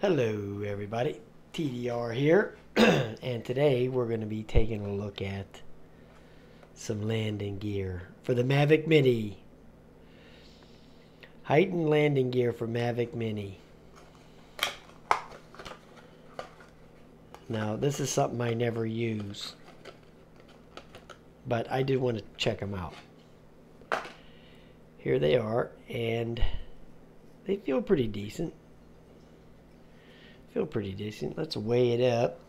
Hello everybody, TDR here, and today we're going to be taking a look at some landing gear for the Mavic Mini. Heightened landing gear for Mavic Mini. Now this is something I never use, but I did want to check them out. Here they are, and they feel pretty decent. Let's weigh it up.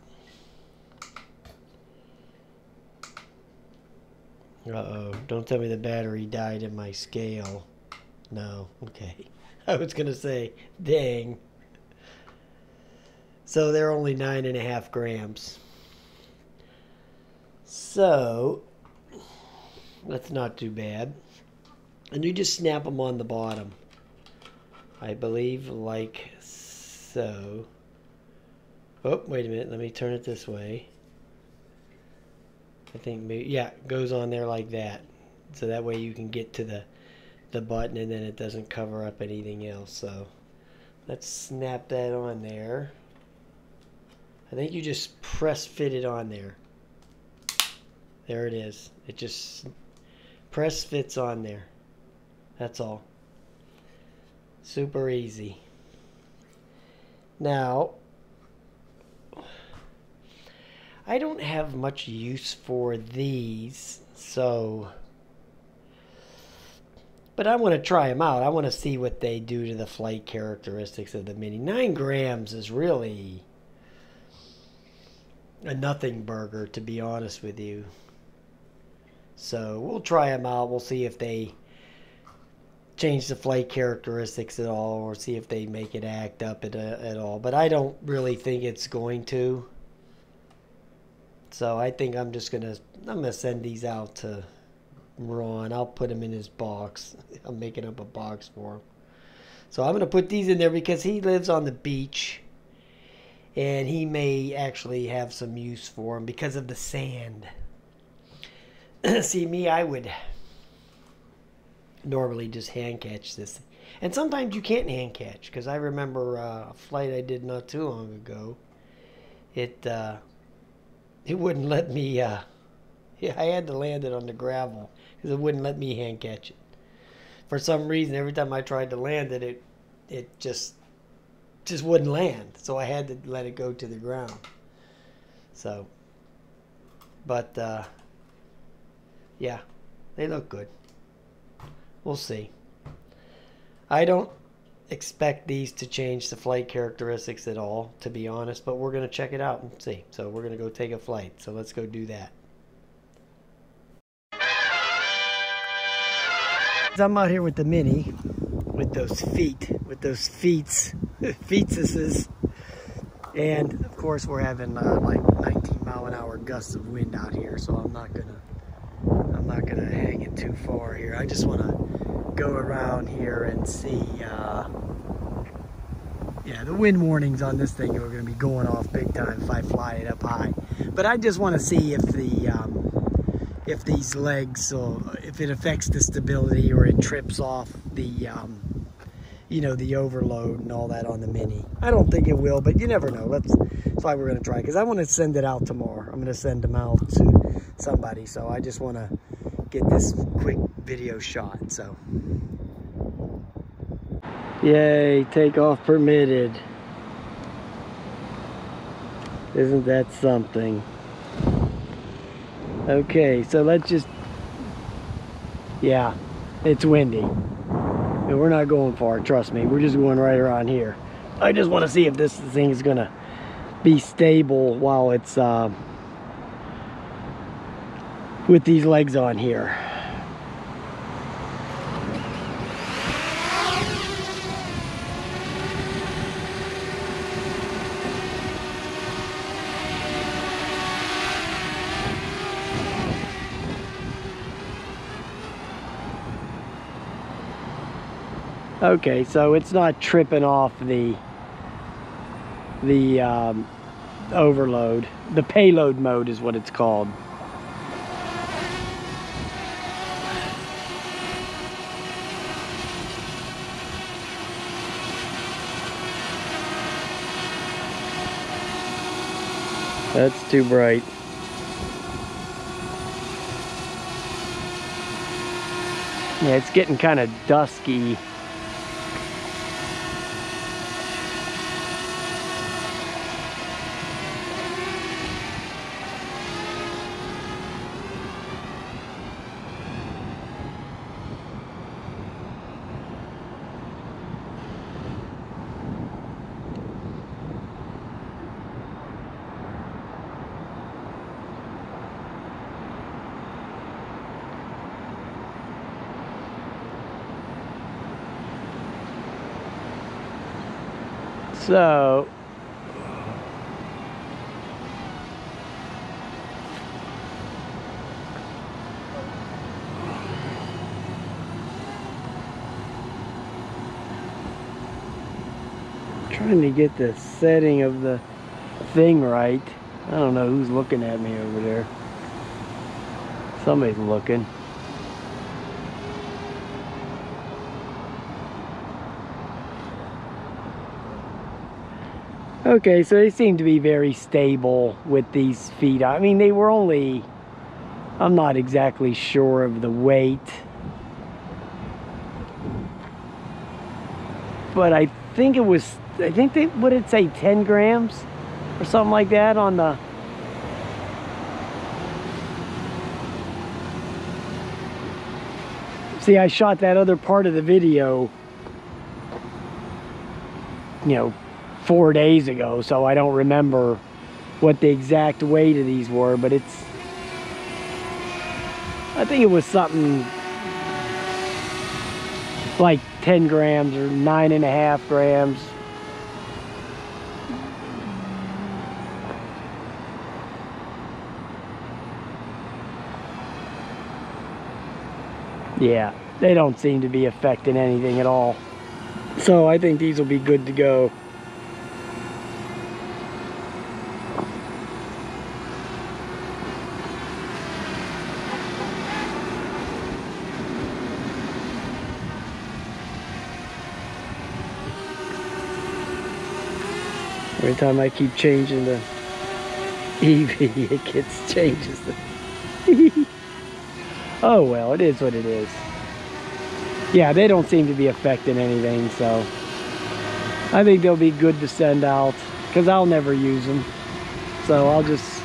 Uh-oh, don't tell me the battery died in my scale. No, okay. I was going to say, dang. So they're only 9.5 grams. So, that's not too bad. And you just snap them on the bottom, I believe, like so. Oh, wait a minute. Let me turn it this way. I think maybe, yeah, it goes on there like that. So that way you can get to the button and then it doesn't cover up anything else. So let's snap that on there. I think you just press fit it on there. There it is. It just press fits on there. That's all. Super easy. Now, I don't have much use for these, so, but I want to try them out. I want to see what they do to the flight characteristics of the Mini. 9 grams is really a nothing burger, to be honest with you. So we'll try them out. We'll see if they change the flight characteristics at all, or see if they make it act up at all. But I don't really think it's going to. So I think I'm just gonna send these out to Ron. I'll put them in his box. I'm making up a box for him. So I'm gonna put these in there because he lives on the beach, and he may actually have some use for them because of the sand. See me, I would normally just hand catch this, and sometimes you can't hand catch because I remember a flight I did not too long ago. It wouldn't let me, I had to land it on the gravel because it wouldn't let me hand catch it. For some reason, every time I tried to land it, it just wouldn't land. So I had to let it go to the ground. So, but, yeah, they look good. We'll see. I don't expect these to change the flight characteristics at all, to be honest, but we're going to check it out and see. So we're going to go take a flight, so let's go do that. I'm out here with the Mini, with those feet feetsuses, and of course we're having like 19-mile-an-hour gusts of wind out here, so I'm not gonna hang it too far here. I just want to go around here and see. Yeah, the wind warnings on this thing are going to be going off big time if I fly it up high. But I just want to see if the if these legs, or if it affects the stability, or it trips off the you know, the overload and all that on the Mini. I don't think it will, but you never know. That's why we're going to try, because I want to send it out tomorrow. I'm going to send them out to somebody, so I just want to get this quick video shot. So yay, takeoff permitted. Isn't that something? Okay, so let's just, yeah, it's windy and we're not going far, trust me. We're just going right around here. I just want to see if this thing is gonna be stable while it's with these legs on here. Okay, so it's not tripping off the overload. The payload mode is what it's called. That's too bright. Yeah, it's getting kind of dusky. So I'm trying to get the setting of the thing right. I don't know who's looking at me over there. Somebody's looking. Okay, so they seem to be very stable with these feet. I mean, they were only, I'm not exactly sure of the weight, but I think it was, I think they, what did it say, 10 grams or something like that on the, see, I shot that other part of the video, you know, 4 days ago, so I don't remember what the exact weight of these were, but it's, I think it was something like 10 grams or 9.5 grams. Yeah, they don't seem to be affecting anything at all, so I think these will be good to go. Every time I keep changing the EV, it gets changes the oh well, it is what it is. Yeah, they don't seem to be affecting anything, so I think they'll be good to send out, because I'll never use them, so I'll just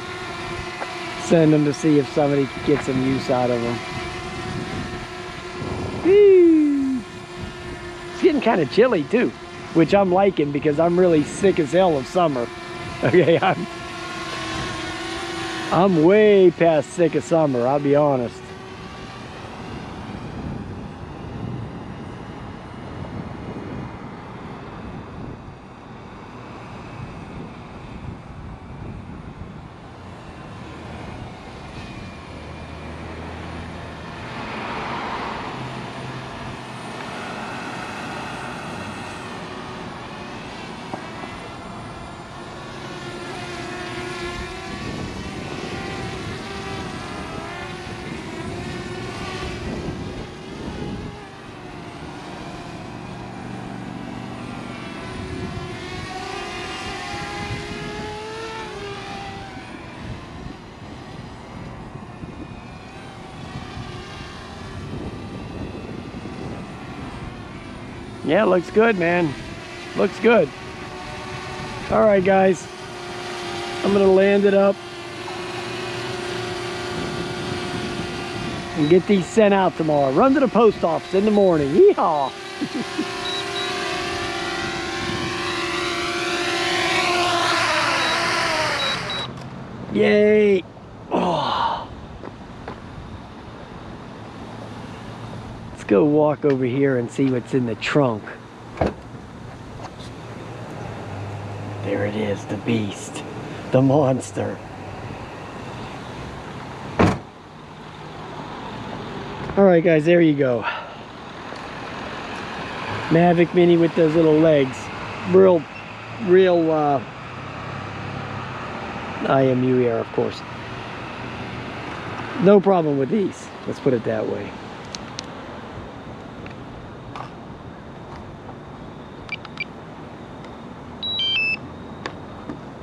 send them to see if somebody gets some use out of them. It's getting kind of chilly too, which I'm liking because I'm really sick as hell of summer. Okay, I'm way past sick of summer, I'll be honest. Yeah, looks good, man. Looks good. All right, guys. I'm gonna land it up and get these sent out tomorrow. Run to the post office in the morning. Yeehaw! Yay! Oh. Let's go walk over here and see what's in the trunk. There it is, the beast, the monster. All right, guys, there you go. Mavic Mini with those little legs. Real IMU air, of course. No problem with these. Let's put it that way.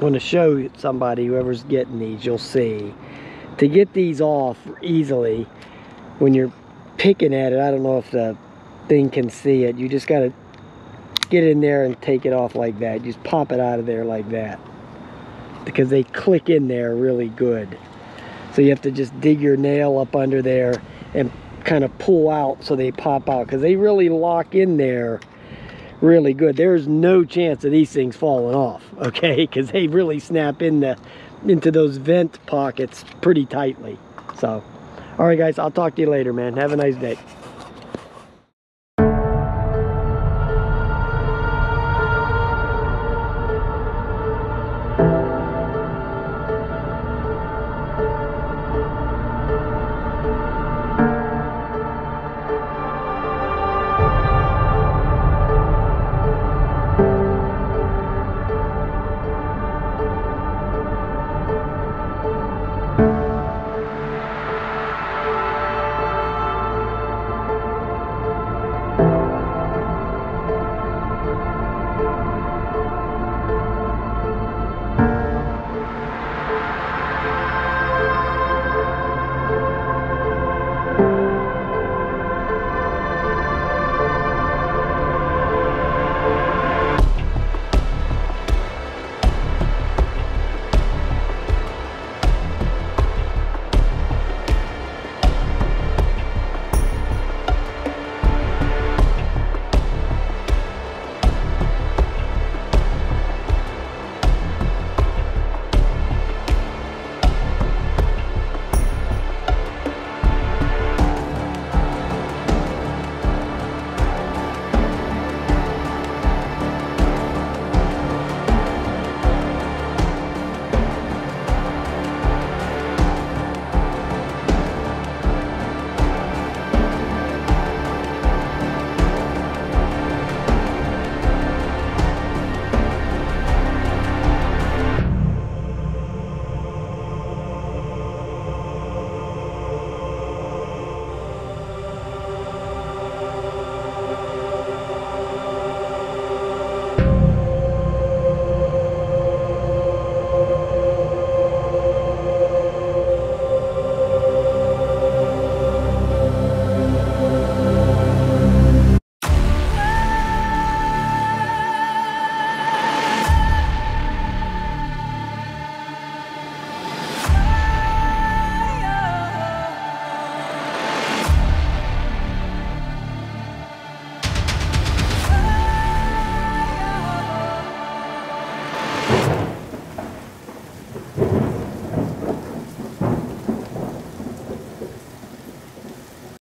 going to show somebody, whoever's getting these, you'll see. To get these off easily, when you're picking at it, I don't know if the thing can see it, you just got to get in there and take it off like that. Just pop it out of there like that, because they click in there really good. So you have to just dig your nail up under there and kind of pull out so they pop out, because they really lock in there really good. There's no chance of these things falling off, okay, because they really snap into those vent pockets pretty tightly. So all right guys, I'll talk to you later, man. Have a nice day.